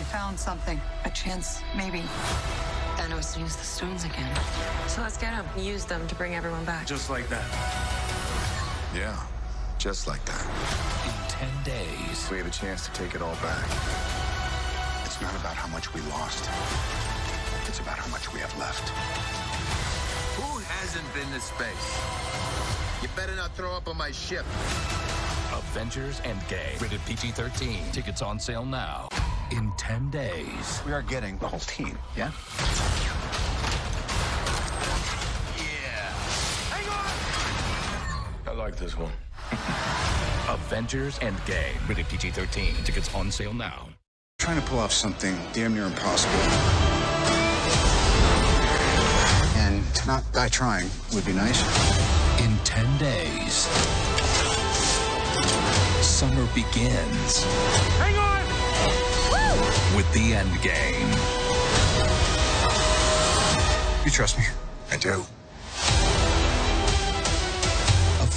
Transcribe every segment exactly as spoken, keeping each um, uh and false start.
We found something. A chance, maybe. Thanos used the stones again. So let's get them. Use them to bring everyone back. Just like that. Yeah, just like that. In ten days, we have a chance to take it all back. It's not about how much we lost. It's about how much we have left. Who hasn't been to space? You better not throw up on my ship. Avengers Endgame. Rated P G thirteen. Tickets on sale now. In ten days. We are getting the whole team, yeah? Yeah. Hang on! I like this one. Avengers Endgame. Rated P G thirteen. Tickets on sale now. Trying to pull off something damn near impossible. And to not die trying would be nice. In ten days. Summer begins. Hang on! With the end game. You trust me? I do.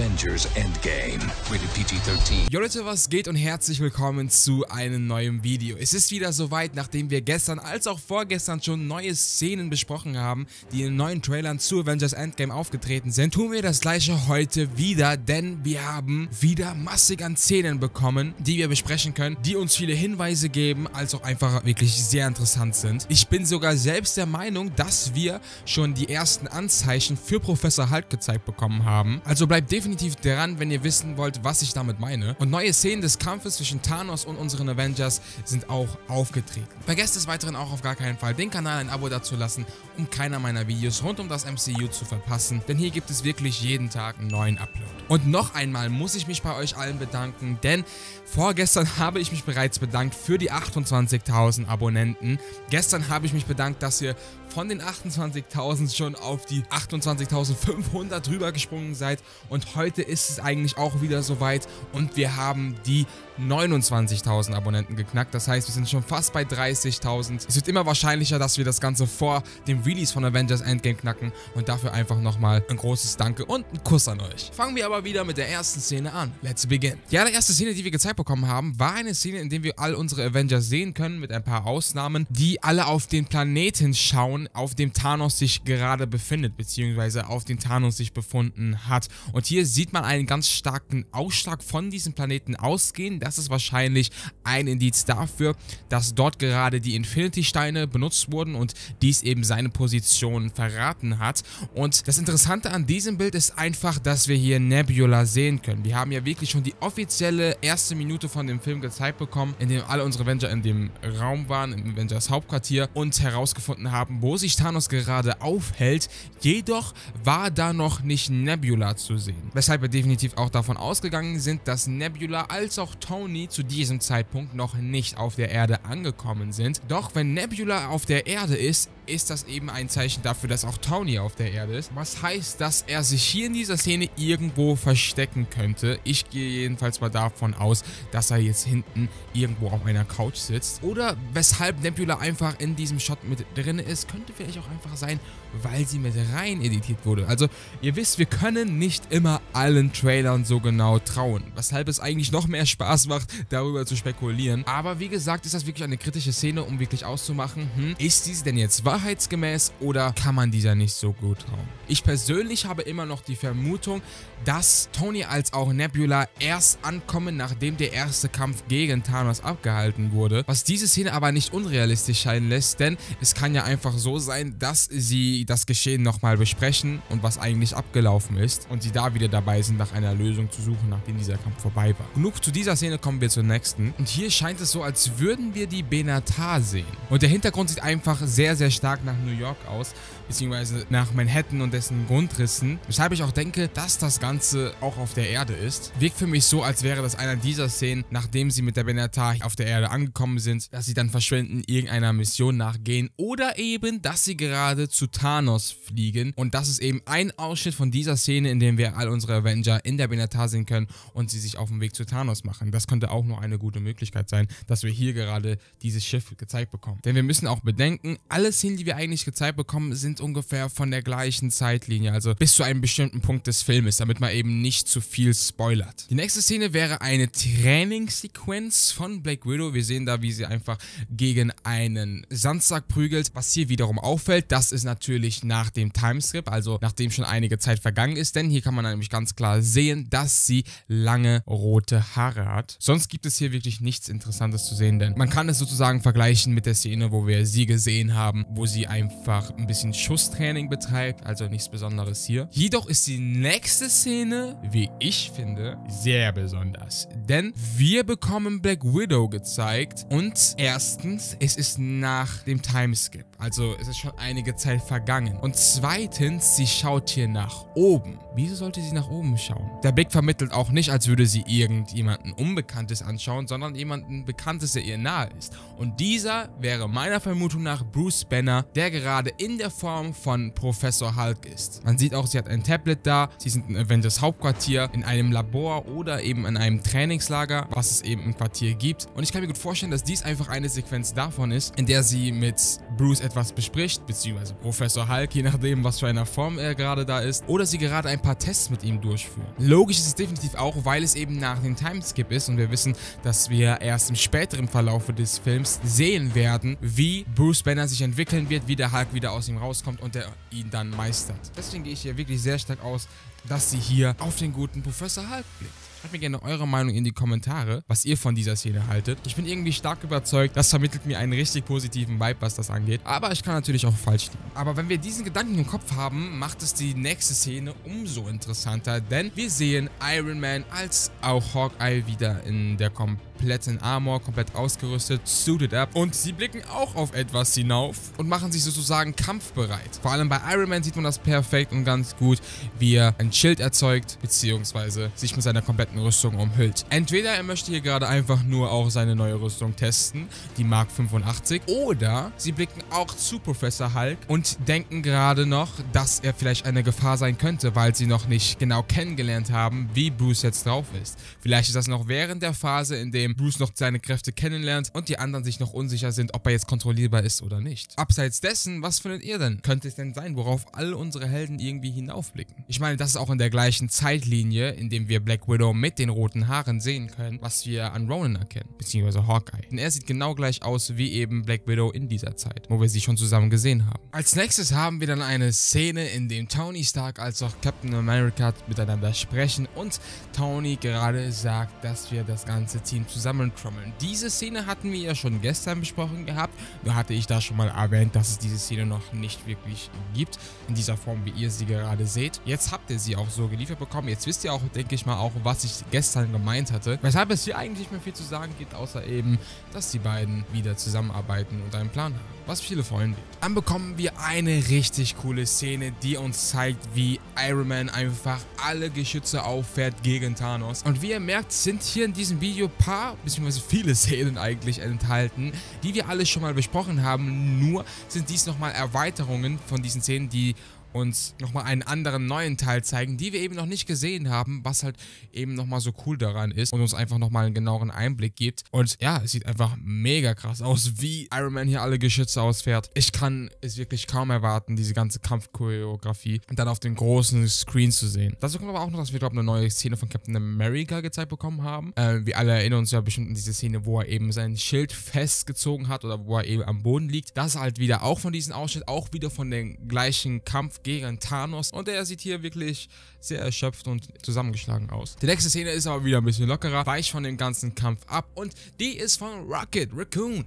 Avengers Endgame. Rated P G dreizehn. Jo Leute, was geht und herzlich willkommen zu einem neuen Video. Es ist wieder soweit, nachdem wir gestern als auch vorgestern schon neue Szenen besprochen haben, die in neuen Trailern zu Avengers Endgame aufgetreten sind, tun wir das gleiche heute wieder, denn wir haben wieder massig an Szenen bekommen, die wir besprechen können, die uns viele Hinweise geben, als auch einfach wirklich sehr interessant sind. Ich bin sogar selbst der Meinung, dass wir schon die ersten Anzeichen für Professor Hulk gezeigt bekommen haben. Also bleibt definitiv Definitiv dran, wenn ihr wissen wollt, was ich damit meine. Und neue Szenen des Kampfes zwischen Thanos und unseren Avengers sind auch aufgetreten. Vergesst des Weiteren auch auf gar keinen Fall, den Kanal ein Abo dazulassen, um keiner meiner Videos rund um das M C U zu verpassen, denn hier gibt es wirklich jeden Tag einen neuen Upload. Und noch einmal muss ich mich bei euch allen bedanken, denn vorgestern habe ich mich bereits bedankt für die achtundzwanzigtausend Abonnenten. Gestern habe ich mich bedankt, dass ihr von den achtundzwanzigtausend schon auf die achtundzwanzigtausendfünfhundert drüber gesprungen seid. Und heute ist es eigentlich auch wieder soweit und wir haben die neunundzwanzigtausend Abonnenten geknackt. Das heißt, wir sind schon fast bei dreißigtausend. Es wird immer wahrscheinlicher, dass wir das Ganze vor dem Release von Avengers Endgame knacken. Und dafür einfach nochmal ein großes Danke und einen Kuss an euch. Fangen wir aber wieder mit der ersten Szene an. Let's begin. Ja, die erste Szene, die wir gezeigt bekommen haben, war eine Szene, in der wir all unsere Avengers sehen können, mit ein paar Ausnahmen, die alle auf den Planeten schauen, auf dem Thanos sich gerade befindet, beziehungsweise auf dem Thanos sich befunden hat. Und hier sieht man einen ganz starken Ausschlag von diesem Planeten ausgehen. Das ist wahrscheinlich ein Indiz dafür, dass dort gerade die Infinity-Steine benutzt wurden und dies eben seine Position verraten hat. Und das Interessante an diesem Bild ist einfach, dass wir hier Nebula sehen können. Wir haben ja wirklich schon die offizielle erste Minute von dem Film gezeigt bekommen, in dem alle unsere Avenger in dem Raum waren, im Avengers Hauptquartier, und herausgefunden haben, wo sich Thanos gerade aufhält, jedoch war da noch nicht Nebula zu sehen. Weshalb wir definitiv auch davon ausgegangen sind, dass Nebula als auch Tony zu diesem Zeitpunkt noch nicht auf der Erde angekommen sind. Doch wenn Nebula auf der Erde ist, ist das eben ein Zeichen dafür, dass auch Tony auf der Erde ist. Was heißt, dass er sich hier in dieser Szene irgendwo verstecken könnte. Ich gehe jedenfalls mal davon aus, dass er jetzt hinten irgendwo auf einer Couch sitzt. Oder weshalb Nebula einfach in diesem Shot mit drin ist, könnte vielleicht auch einfach sein, weil sie mit rein editiert wurde. Also ihr wisst, wir können nicht immer allen Trailern so genau trauen, weshalb es eigentlich noch mehr Spaß macht, darüber zu spekulieren. Aber wie gesagt, ist das wirklich eine kritische Szene, um wirklich auszumachen, hm, ist diese denn jetzt wahr? Wahrheitsgemäß oder kann man dieser nicht so gut trauen? Ich persönlich habe immer noch die Vermutung, dass Tony als auch Nebula erst ankommen, nachdem der erste Kampf gegen Thanos abgehalten wurde, was diese Szene aber nicht unrealistisch scheinen lässt, denn es kann ja einfach so sein, dass sie das Geschehen nochmal besprechen und was eigentlich abgelaufen ist und sie da wieder dabei sind, nach einer Lösung zu suchen, nachdem dieser Kampf vorbei war. Genug zu dieser Szene, kommen wir zur nächsten. Und hier scheint es so, als würden wir die Benatar sehen. Und der Hintergrund sieht einfach sehr, sehr stark nach New York aus, beziehungsweise nach Manhattan und dessen Grundrissen, weshalb ich auch denke, dass das Ganze auch auf der Erde ist. Wirkt für mich so, als wäre das einer dieser Szenen, nachdem sie mit der Benatar auf der Erde angekommen sind, dass sie dann verschwinden, irgendeiner Mission nachgehen oder eben, dass sie gerade zu Thanos fliegen. Und das ist eben ein Ausschnitt von dieser Szene, in dem wir all unsere Avenger in der Benatar sehen können und sie sich auf dem Weg zu Thanos machen. Das könnte auch nur eine gute Möglichkeit sein, dass wir hier gerade dieses Schiff gezeigt bekommen. Denn wir müssen auch bedenken, alle Szenen Szenen, die wir eigentlich gezeigt bekommen, sind ungefähr von der gleichen Zeitlinie, also bis zu einem bestimmten Punkt des Filmes, damit man eben nicht zu viel spoilert. Die nächste Szene wäre eine Trainingssequenz von Black Widow. Wir sehen da, wie sie einfach gegen einen Sandsack prügelt. Was hier wiederum auffällt, das ist natürlich nach dem Timeskip, also nachdem schon einige Zeit vergangen ist, denn hier kann man nämlich ganz klar sehen, dass sie lange rote Haare hat. Sonst gibt es hier wirklich nichts Interessantes zu sehen, denn man kann es sozusagen vergleichen mit der Szene, wo wir sie gesehen haben, wo sie einfach ein bisschen Schusstraining betreibt, also nichts Besonderes hier. Jedoch ist die nächste Szene, wie ich finde, sehr besonders, denn wir bekommen Black Widow gezeigt und erstens, es ist nach dem Timeskip, also es ist schon einige Zeit vergangen, und zweitens, sie schaut hier nach oben. Wieso sollte sie nach oben schauen? Der Blick vermittelt auch nicht, als würde sie irgendjemanden Unbekanntes anschauen, sondern jemanden Bekanntes, der ihr nahe ist, und dieser wäre meiner Vermutung nach Bruce Banner, der gerade in der Form von Professor Hulk ist. Man sieht auch, sie hat ein Tablet da, sie sind in Avengers Hauptquartier, in einem Labor oder eben in einem Trainingslager, was es eben im Quartier gibt, und ich kann mir gut vorstellen, dass dies einfach eine Sequenz davon ist, in der sie mit Bruce etwas bespricht, beziehungsweise Professor Hulk, je nachdem, was für einer Form er gerade da ist, oder sie gerade ein paar Tests mit ihm durchführen. Logisch ist es definitiv auch, weil es eben nach dem Timeskip ist und wir wissen, dass wir erst im späteren Verlauf des Films sehen werden, wie Bruce Banner sich entwickeln wird, wie der Hulk wieder aus ihm rauskommt und er ihn dann meistert. Deswegen gehe ich hier wirklich sehr stark aus, dass sie hier auf den guten Professor Hulk blickt. Schreibt mir gerne eure Meinung in die Kommentare, was ihr von dieser Szene haltet. Ich bin irgendwie stark überzeugt, das vermittelt mir einen richtig positiven Vibe, was das angeht. Aber ich kann natürlich auch falsch liegen. Aber wenn wir diesen Gedanken im Kopf haben, macht es die nächste Szene umso interessanter, denn wir sehen Iron Man als auch Hawkeye wieder in der kompletten Armor, komplett ausgerüstet, suited up. Und sie blicken auch auf etwas hinauf und machen sich sozusagen kampfbereit. Vor allem bei Iron Man sieht man das perfekt und ganz gut, wie er ein Schild erzeugt, beziehungsweise sich mit seiner kompletten Rüstung umhüllt. Entweder er möchte hier gerade einfach nur auch seine neue Rüstung testen, die Mark fünfundachtzig, oder sie blicken auch zu Professor Hulk und denken gerade noch, dass er vielleicht eine Gefahr sein könnte, weil sie noch nicht genau kennengelernt haben, wie Bruce jetzt drauf ist. Vielleicht ist das noch während der Phase, in dem Bruce noch seine Kräfte kennenlernt und die anderen sich noch unsicher sind, ob er jetzt kontrollierbar ist oder nicht. Abseits dessen, was findet ihr denn? Könnte es denn sein, worauf alle unsere Helden irgendwie hinaufblicken? Ich meine, das ist auch in der gleichen Zeitlinie, in dem wir Black Widow mit den roten Haaren sehen können, was wir an Ronan erkennen, beziehungsweise Hawkeye. Denn er sieht genau gleich aus wie eben Black Widow in dieser Zeit, wo wir sie schon zusammen gesehen haben. Als nächstes haben wir dann eine Szene, in dem Tony Stark als auch Captain America miteinander sprechen und Tony gerade sagt, dass wir das ganze Team zusammentrommeln. Diese Szene hatten wir ja schon gestern besprochen gehabt, nur hatte ich da schon mal erwähnt, dass es diese Szene noch nicht wirklich gibt, in dieser Form, wie ihr sie gerade seht. Jetzt habt ihr sie auch so geliefert bekommen, jetzt wisst ihr auch, denke ich mal, auch, was ich gestern gemeint hatte, weshalb es hier eigentlich nicht mehr viel zu sagen gibt, außer eben, dass die beiden wieder zusammenarbeiten und einen Plan haben, was viele freuen wird. Dann bekommen wir eine richtig coole Szene, die uns zeigt, wie Iron Man einfach alle Geschütze auffährt gegen Thanos. Und wie ihr merkt, sind hier in diesem Video ein paar, beziehungsweise viele Szenen eigentlich enthalten, die wir alle schon mal besprochen haben, nur sind dies nochmal Erweiterungen von diesen Szenen, die uns nochmal einen anderen neuen Teil zeigen, die wir eben noch nicht gesehen haben, was halt eben nochmal so cool daran ist und uns einfach nochmal einen genaueren Einblick gibt. Und ja, es sieht einfach mega krass aus, wie Iron Man hier alle Geschütze ausfährt. Ich kann es wirklich kaum erwarten, diese ganze Kampfchoreografie und dann auf den großen Screen zu sehen. Dazu kommt aber auch noch, dass wir, glaube ich, eine neue Szene von Captain America gezeigt bekommen haben. Äh, wir alle erinnern uns ja bestimmt an diese Szene, wo er eben sein Schild festgezogen hat oder wo er eben am Boden liegt. Das halt wieder auch von diesem Ausschnitt, auch wieder von dem gleichen Kampf gegen Thanos, und er sieht hier wirklich sehr erschöpft und zusammengeschlagen aus. Die nächste Szene ist aber wieder ein bisschen lockerer, weicht von dem ganzen Kampf ab, und die ist von Rocket Raccoon.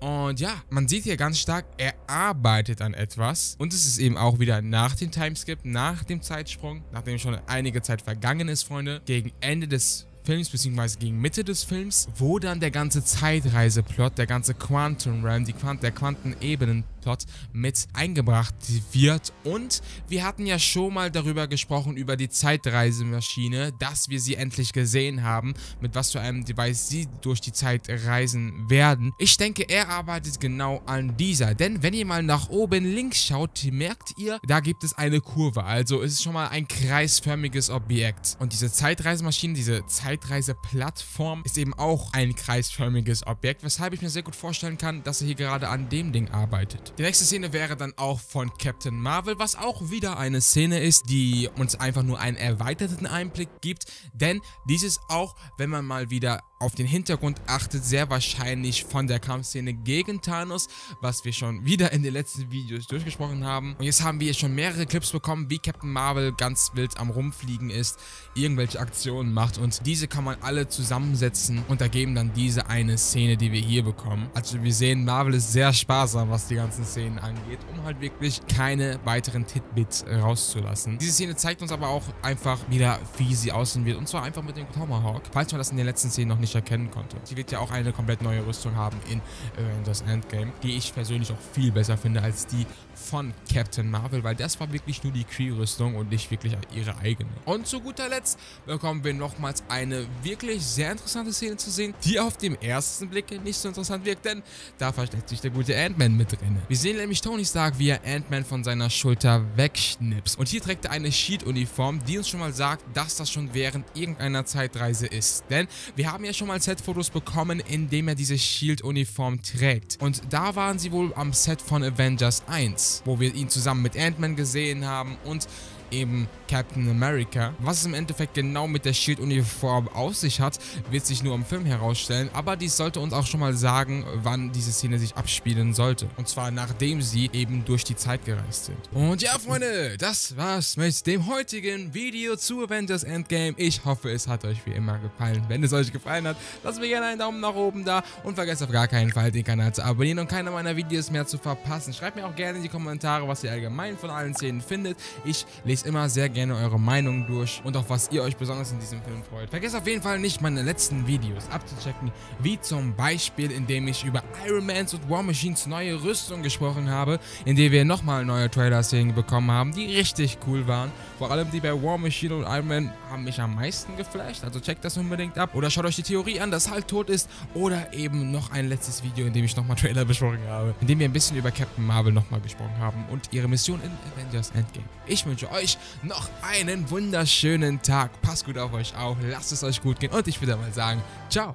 Und ja, man sieht hier ganz stark, er arbeitet an etwas. Und es ist eben auch wieder nach dem Timeskip, nach dem Zeitsprung, nachdem schon einige Zeit vergangen ist, Freunde, gegen Ende des Films, beziehungsweise gegen Mitte des Films, wo dann der ganze Zeitreiseplot, der ganze Quantum Realm, die Quant der Quantenebenen-Plot mit eingebracht wird. Und wir hatten ja schon mal darüber gesprochen, über die Zeitreisemaschine, dass wir sie endlich gesehen haben, mit was für einem Device sie durch die Zeit reisen werden. Ich denke, er arbeitet genau an dieser, denn wenn ihr mal nach oben links schaut, merkt ihr, da gibt es eine Kurve, also es ist schon mal ein kreisförmiges Objekt. Und diese Zeitreisemaschine, diese Zeitreisemaschine, Zeitreiseplattform ist eben auch ein kreisförmiges Objekt, weshalb ich mir sehr gut vorstellen kann, dass er hier gerade an dem Ding arbeitet. passiert. Die nächste Szene wäre dann auch von Captain Marvel, was auch wieder eine Szene ist, die uns einfach nur einen erweiterten Einblick gibt, denn dies ist auch, wenn man mal wieder auf den Hintergrund achtet, sehr wahrscheinlich von der Kampfszene gegen Thanos, was wir schon wieder in den letzten Videos durchgesprochen haben. Und jetzt haben wir schon mehrere Clips bekommen, wie Captain Marvel ganz wild am Rumfliegen ist, irgendwelche Aktionen macht und diese kann man alle zusammensetzen und ergeben dann diese eine Szene, die wir hier bekommen. Also wir sehen, Marvel ist sehr sparsam, was die ganzen Szenen angeht, um halt wirklich keine weiteren Titbits rauszulassen. Diese Szene zeigt uns aber auch einfach wieder, wie sie aussehen wird, und zwar einfach mit dem Tomahawk, falls man das in den letzten Szenen noch nicht erkennen konnte. Sie wird ja auch eine komplett neue Rüstung haben in Avengers Endgame, die ich persönlich auch viel besser finde als die von Captain Marvel, weil das war wirklich nur die Kree-Rüstung und nicht wirklich ihre eigene. Und zu guter Letzt bekommen wir nochmals eine wirklich sehr interessante Szene zu sehen, die auf dem ersten Blick nicht so interessant wirkt, denn da versteckt sich der gute Ant-Man mit drin. Wir sehen nämlich Tony Stark, wie er Ant-Man von seiner Schulter wegschnipst. Und hier trägt er eine Shield-Uniform, die uns schon mal sagt, dass das schon während irgendeiner Zeitreise ist. Denn wir haben ja schon mal Set-Fotos bekommen, indem er diese Shield-Uniform trägt. Und da waren sie wohl am Set von Avengers eins, wo wir ihn zusammen mit Ant-Man gesehen haben und eben Captain America. Was es im Endeffekt genau mit der Shield-Uniform auf sich hat, wird sich nur im Film herausstellen, aber dies sollte uns auch schon mal sagen, wann diese Szene sich abspielen sollte. Und zwar nachdem sie eben durch die Zeit gereist sind. Und ja, Freunde, das war's mit dem heutigen Video zu Avengers Endgame. Ich hoffe, es hat euch wie immer gefallen. Wenn es euch gefallen hat, lasst mir gerne einen Daumen nach oben da und vergesst auf gar keinen Fall, den Kanal zu abonnieren und keine meiner Videos mehr zu verpassen. Schreibt mir auch gerne in die Kommentare, was ihr allgemein von allen Szenen findet. Ich lese immer sehr gerne eure Meinung durch und auch was ihr euch besonders in diesem Film freut. Vergesst auf jeden Fall nicht, meine letzten Videos abzuchecken, wie zum Beispiel, indem ich über Iron Mans und War Machines neue Rüstung gesprochen habe, indem wir nochmal neue Trailer-Szenen bekommen haben, die richtig cool waren. Vor allem die bei War Machine und Iron Man haben mich am meisten geflasht, also checkt das unbedingt ab. Oder schaut euch die Theorie an, dass Hulk tot ist, oder eben noch ein letztes Video, in dem ich nochmal Trailer besprochen habe, in dem wir ein bisschen über Captain Marvel nochmal gesprochen haben und ihre Mission in Avengers Endgame. Ich wünsche euch noch einen wunderschönen Tag. Passt gut auf euch auf, lasst es euch gut gehen und ich würde mal sagen, ciao.